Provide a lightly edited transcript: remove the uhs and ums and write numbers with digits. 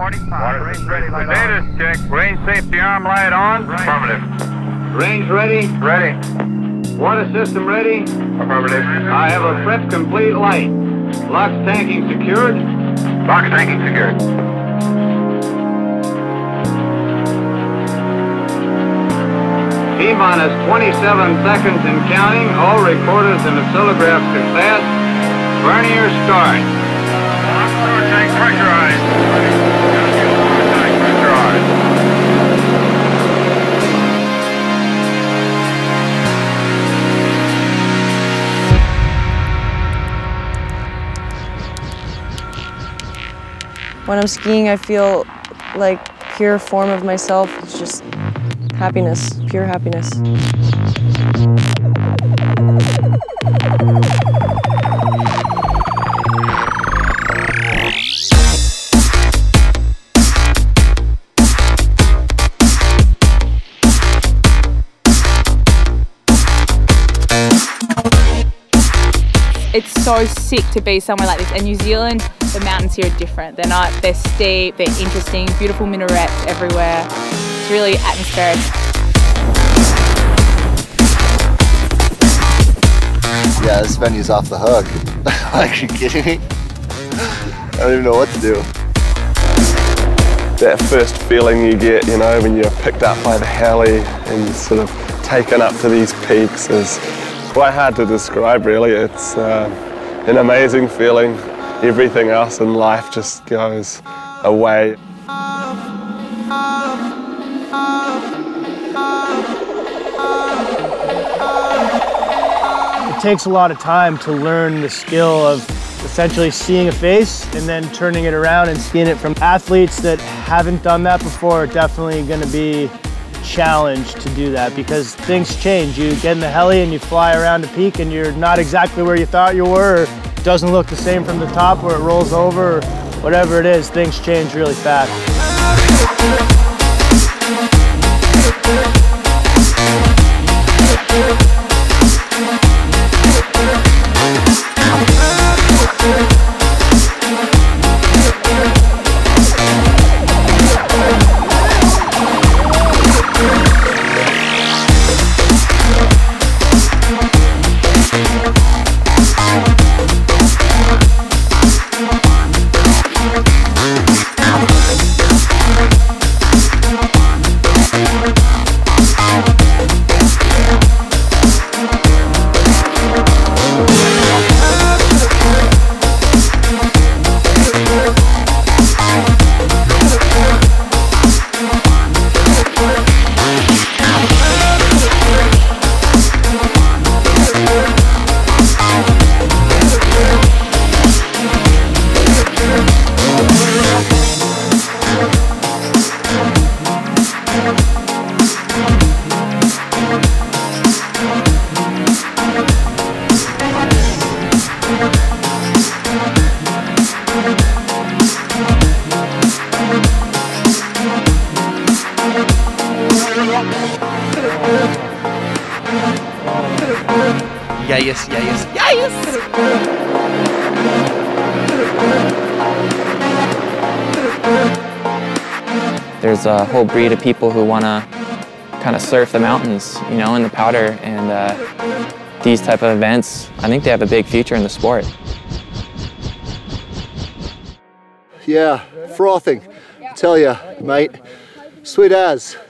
45. Range ready. Data check. Range safety arm light on. Affirmative. Range ready. Ready. Water system ready. Affirmative. I have a threat complete light. Locks tanking secured. Locks tanking secured. T-minus 27 seconds and counting. All recorders and oscillographs to class. Vernier start. Water tank pressurized. Water tank pressurized. When I'm skiing, I feel like pure form of myself. It's just happiness, pure happiness. It's so sick to be somewhere like this. In New Zealand, the mountains here are different. They're not, they're steep, they're interesting, beautiful minarets everywhere. It's really atmospheric. Yeah, this venue's off the hook. Like, you kidding me? I don't even know what to do. That first feeling you get, you know, when you're picked up by the heli and sort of taken up to these peaks is quite hard to describe, really. It's an amazing feeling. Everything else in life just goes away. It takes a lot of time to learn the skill of essentially seeing a face and then turning it around and seeing it from athletes that haven't done that before. Are definitely going to be challenged to do that because things change. You get in the heli and you fly around a peak and you're not exactly where you thought you were. Or it doesn't look the same from the top, or it rolls over, or whatever it is. Things change really fast. Yeah, yes, yeah, yes, yeah, yes! There's a whole breed of people who want to kind of surf the mountains, you know, in the powder, and these type of events, I think they have a big future in the sport. Yeah, frothing, I tell ya, mate, sweet as.